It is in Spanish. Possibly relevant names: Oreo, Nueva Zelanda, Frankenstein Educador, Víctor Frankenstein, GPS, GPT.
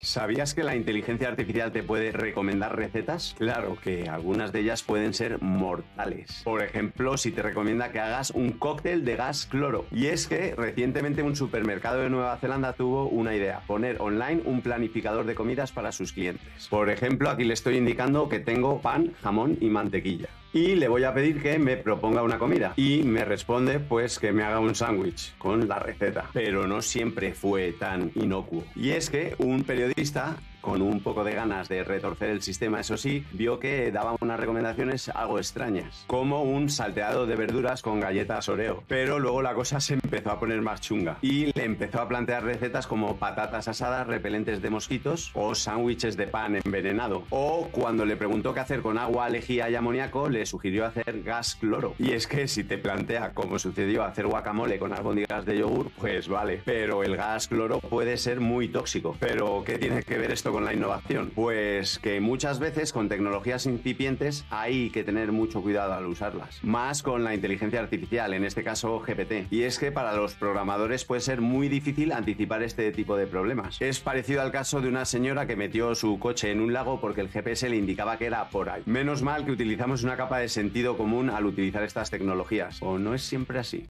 ¿Sabías que la inteligencia artificial te puede recomendar recetas? Claro que algunas de ellas pueden ser mortales. Por ejemplo, si te recomienda que hagas un cóctel de gas cloro. Y es que recientemente un supermercado de Nueva Zelanda tuvo una idea: poner online un planificador de comidas para sus clientes. Por ejemplo, aquí le estoy indicando que tengo pan, jamón y mantequilla. Y le voy a pedir que me proponga una comida. Y me responde pues que me haga un sándwich con la receta. Pero no siempre fue tan inocuo. Y es que un periodista, con un poco de ganas de retorcer el sistema, eso sí, vio que daba unas recomendaciones algo extrañas, como un salteado de verduras con galletas Oreo. Pero luego la cosa se empezó a poner más chunga y le empezó a plantear recetas como patatas asadas repelentes de mosquitos o sándwiches de pan envenenado. O cuando le preguntó qué hacer con agua, lejía y amoníaco, le sugirió hacer gas cloro. Y es que si te plantea, como sucedió, hacer guacamole con albóndigas de yogur, pues vale. Pero el gas cloro puede ser muy tóxico. ¿Pero qué tiene que ver esto con la innovación? Pues que muchas veces con tecnologías incipientes hay que tener mucho cuidado al usarlas, más con la inteligencia artificial, en este caso GPT. Y es que para los programadores puede ser muy difícil anticipar este tipo de problemas. Es parecido al caso de una señora que metió su coche en un lago porque el GPS le indicaba que era por ahí. Menos mal que utilizamos una capa de sentido común al utilizar estas tecnologías, o no es siempre así.